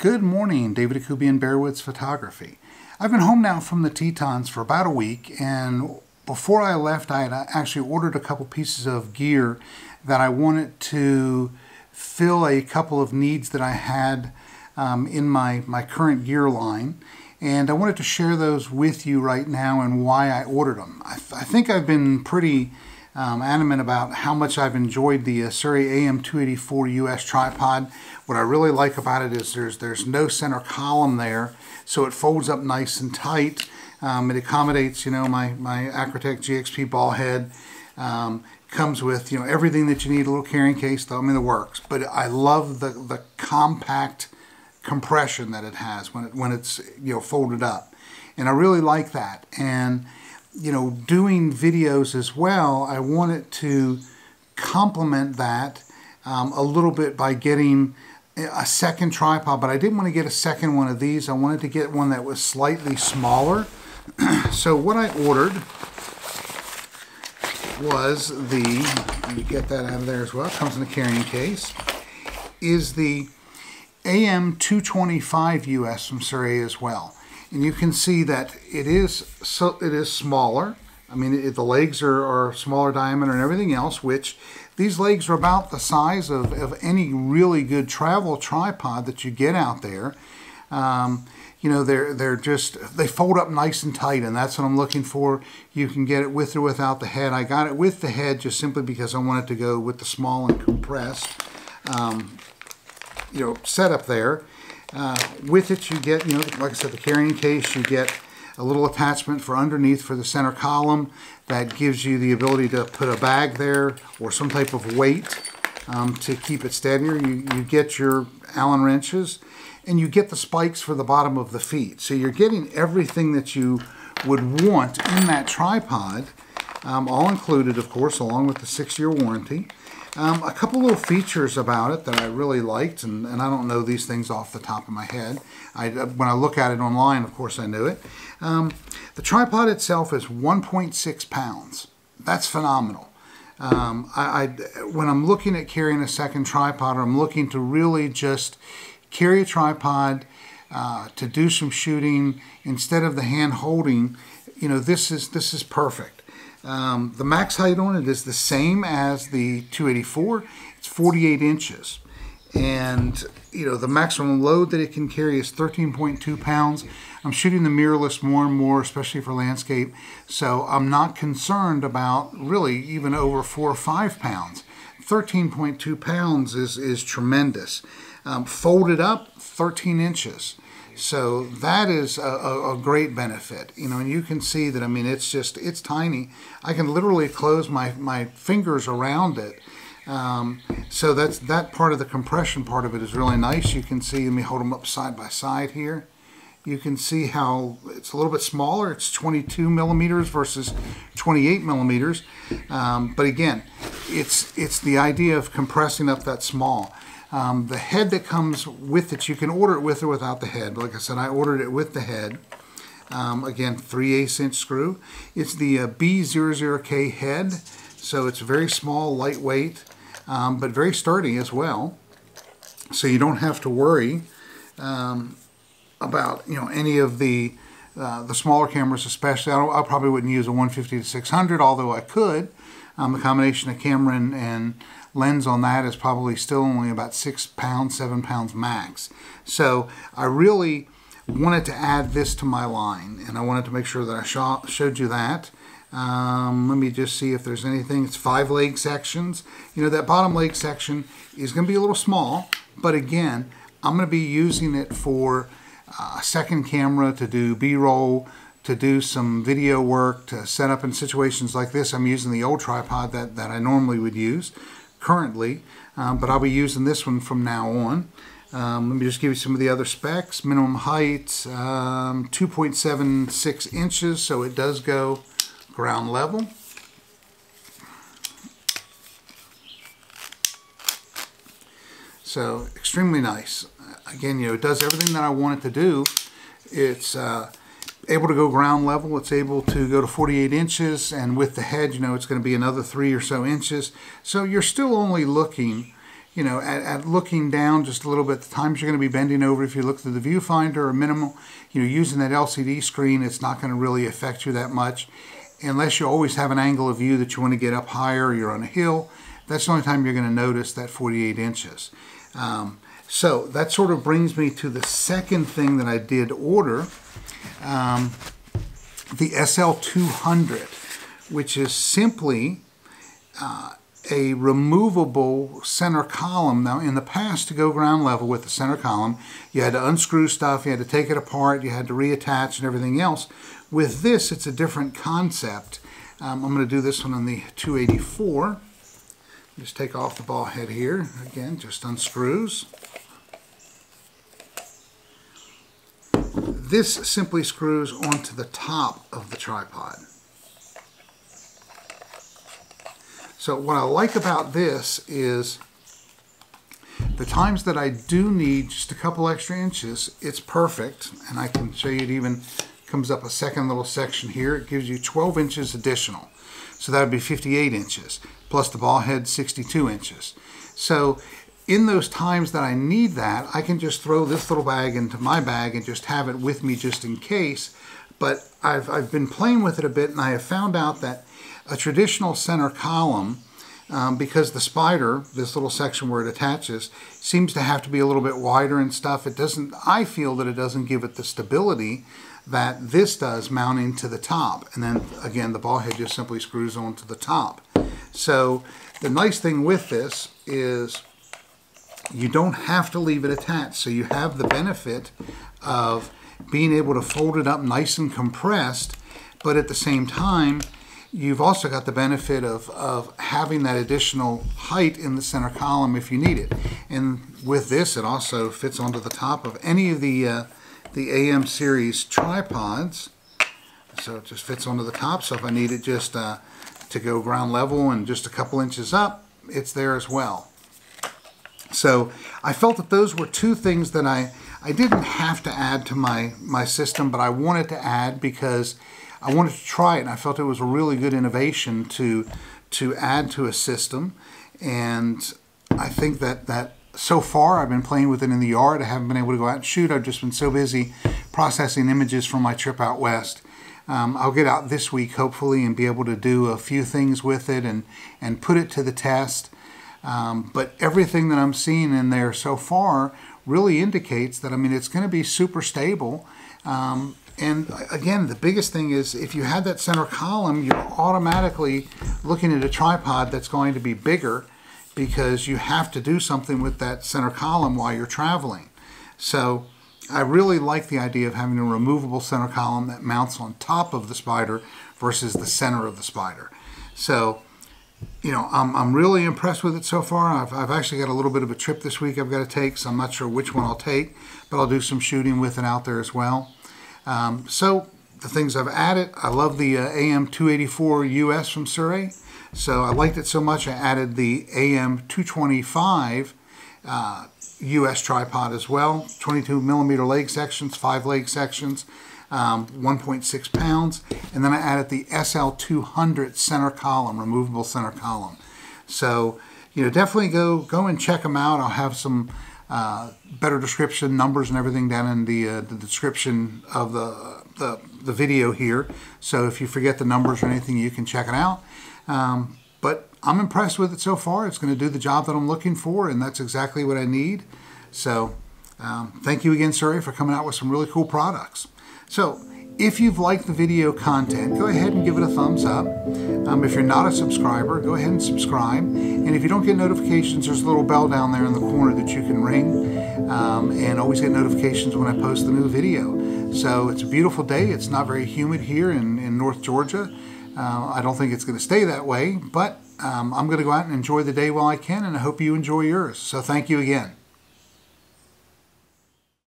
Good morning, David Akoubian, Bearwitz Photography. I've been home now from the Tetons for about a week, and before I left, I had actually ordered a couple pieces of gear that I wanted to fill a couple of needs that I had in my current gear line, and I wanted to share those with you right now and why I ordered them. I think I've been pretty adamant about how much I've enjoyed the Sirui AM 284 US tripod. What I really like about it is there's no center column there, so it folds up nice and tight. It accommodates, you know, my AcroTech GXP ball head. Comes with, you know, everything that you need, a little carrying case, though, I mean, the works. But I love the compact compression that it has when it's, you know, folded up, and I really like that. And you know, doing videos as well, I wanted to complement that a little bit by getting a second tripod, but I didn't want to get a second one of these. I wanted to get one that was slightly smaller. So what I ordered was let me get that out of there as well, it comes in a carrying case, is the AM 225 US from Sirui as well. And you can see that it is smaller. I mean, the legs are smaller diameter and everything else, which these legs are about the size of any really good travel tripod that you get out there. You know, they fold up nice and tight, and that's what I'm looking for. You can get it with or without the head. I got it with the head just simply because I wanted to go with the small and compressed, you know, setup there. With it, you get, you know, like I said, the carrying case. You get a little attachment for underneath for the center column that gives you the ability to put a bag there or some type of weight to keep it steadier. You get your Allen wrenches, and you get the spikes for the bottom of the feet. So you're getting everything that you would want in that tripod, all included, of course, along with the 6-year warranty. A couple little features about it that I really liked, and I don't know these things off the top of my head. When I look at it online, of course, I knew it. The tripod itself is 1.6 pounds. That's phenomenal. When I'm looking at carrying a second tripod, or I'm looking to really just carry a tripod to do some shooting instead of the hand holding, you know, this is perfect. The max height on it is the same as the 284. It's 48 inches. And, you know, the maximum load that it can carry is 13.2 pounds. I'm shooting the mirrorless more and more, especially for landscape. So I'm not concerned about really even over 4 or 5 pounds. 13.2 pounds is tremendous. Folded up, 13 inches. So that is a great benefit, you know, and you can see that, I mean, it's tiny. I can literally close my fingers around it. So that part of the compression part of it is really nice. You can see, let me hold them up side by side here. You can see how it's a little bit smaller. It's 22 millimeters versus 28 millimeters. But again, it's the idea of compressing up that small. The head that comes with it, you can order it with or without the head. Like I said, I ordered it with the head. Again, 3/8" screw. It's the B00K head, so it's very small, lightweight, but very sturdy as well. So you don't have to worry about, you know, any of the smaller cameras, especially. I probably wouldn't use a 150 to 600, although I could. The combination of camera and lens on that is probably still only about 6 pounds, 7 pounds max. So I really wanted to add this to my line, and I wanted to make sure that I showed you that. Let me just see if there's anything. It's 5 leg sections. You know, that bottom leg section is going to be a little small, but again, I'm going to be using it for a second camera to do B-roll, to do some video work, to set up in situations like this. I'm using the old tripod that I normally would use currently, but I'll be using this one from now on. Let me just give you some of the other specs. Minimum height, 2.76 inches, so it does go ground level. So extremely nice. Again, you know, it does everything that I want it to do. It's able to go ground level. It's able to go to 48 inches, and with the head, you know, it's going to be another 3 or so inches. So you're still only looking you know, at looking down just a little bit, the times you're going to be bending over if you look through the viewfinder are minimal. You know, using that LCD screen, it's not going to really affect you that much, unless you always have an angle of view that you want to get up higher, or you're on a hill. That's the only time you're going to notice that 48 inches. So that sort of brings me to the second thing that I did order, the SL200, which is simply a removable center column. Now, in the past, to go ground level with the center column, you had to unscrew stuff, you had to take it apart, you had to reattach and everything else. With this, it's a different concept. I'm going to do this one on the 284. Just take off the ball head here. Again, just unscrews. This simply screws onto the top of the tripod. So what I like about this is the times that I do need just a couple extra inches, it's perfect. And I can show you, it even comes up a second little section here. It gives you 12 inches additional. So that would be 58 inches, plus the ball head 62 inches. So in those times that I need that, I can just throw this little bag into my bag and just have it with me just in case. But I've been playing with it a bit, and I have found out that a traditional center column, because the spider, this little section where it attaches, seems to have to be a little bit wider and stuff. It doesn't, I feel that it doesn't give it the stability that this does mounting to the top. And then again, the ball head just simply screws onto the top. So the nice thing with this is you don't have to leave it attached. So you have the benefit of being able to fold it up nice and compressed, but at the same time, you've also got the benefit of having that additional height in the center column if you need it. And with this, it also fits onto the top of any of the AM series tripods. So it just fits onto the top. So if I need it just to go ground level and just a couple inches up, it's there as well. So I felt that those were two things that I didn't have to add to my system, but I wanted to add because I wanted to try it, and I felt it was a really good innovation to add to a system. And I think that so far I've been playing with it in the yard. I haven't been able to go out and shoot. I've just been so busy processing images from my trip out west. I'll get out this week, hopefully, and be able to do a few things with it and put it to the test. But everything that I'm seeing in there so far really indicates that, I mean, it's going to be super stable. And again, the biggest thing is if you had that center column, you're automatically looking at a tripod that's going to be bigger because you have to do something with that center column while you're traveling. So I really like the idea of having a removable center column that mounts on top of the spider versus the center of the spider. So, you know, I'm really impressed with it so far. I've actually got a little bit of a trip this week I've got to take, so I'm not sure which one I'll take, but I'll do some shooting with it out there as well. So the things I've added, I love the AM 284 US from Sirui. So I liked it so much I added the AM 225 US tripod as well. 22 millimeter leg sections, 5 leg sections, 1.6 pounds. And then I added the SL200 center column, removable center column. So, you know, definitely go and check them out. I'll have some better description, numbers and everything down in the description of the video here. So if you forget the numbers or anything, you can check it out. But I'm impressed with it so far. It's going to do the job that I'm looking for, and that's exactly what I need. So thank you again, Sirui, for coming out with some really cool products. So if you've liked the video content, go ahead and give it a thumbs up. If you're not a subscriber, go ahead and subscribe. And if you don't get notifications, there's a little bell down there in the corner that you can ring and always get notifications when I post the new video. So it's a beautiful day. It's not very humid here in North Georgia. I don't think it's going to stay that way, but I'm going to go out and enjoy the day while I can, and I hope you enjoy yours. So thank you again.